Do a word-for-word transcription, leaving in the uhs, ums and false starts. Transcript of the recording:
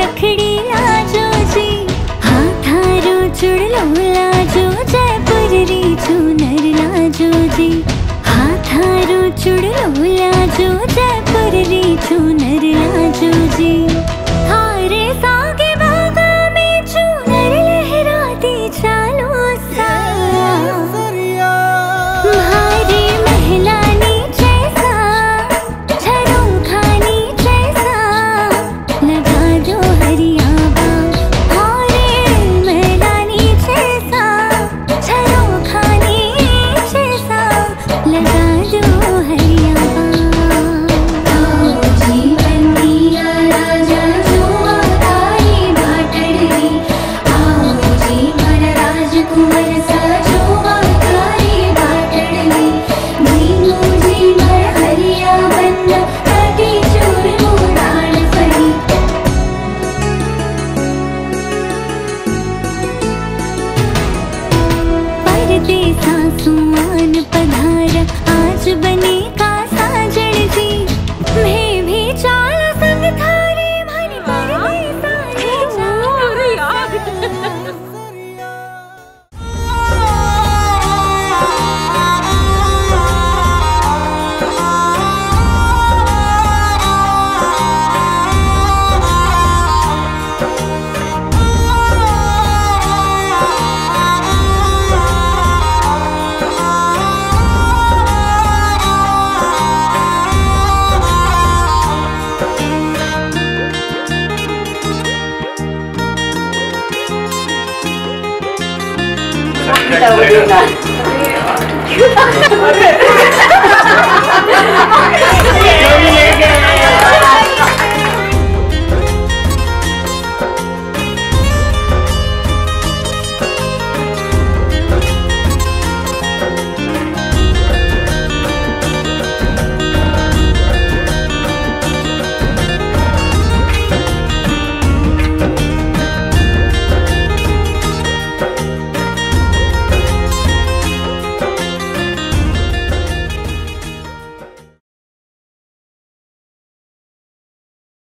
रखड़ी आजो जी, हाँ थारो जुड़लो लाजो, जयपुर री चूनर लाजो जी, हाँ थारो जुड़लो लाजो, जयपुर री चूनर लाजो जी। थारे सागे बागा में चूनर लहराती चालो सा, मारे महलानी जैसा, झरों खानी जैसा, लगा दो हरिया बाग। मारे महलानी जैसा, झरों खानी जैसा, लगा दो हरिया बाग। जीवन दिया राजा जो आई बाटड़ी, आओ जीवन राजकुमार सा जो आई बाटड़ी, मीनू जीवन हरिया बन्ना कटी चूरू राण फरी। परदेसा सुआन पधार, आज बने का साजन जी, मैं भी चाल संग थारे, मारी परदेसा रे That would be nice.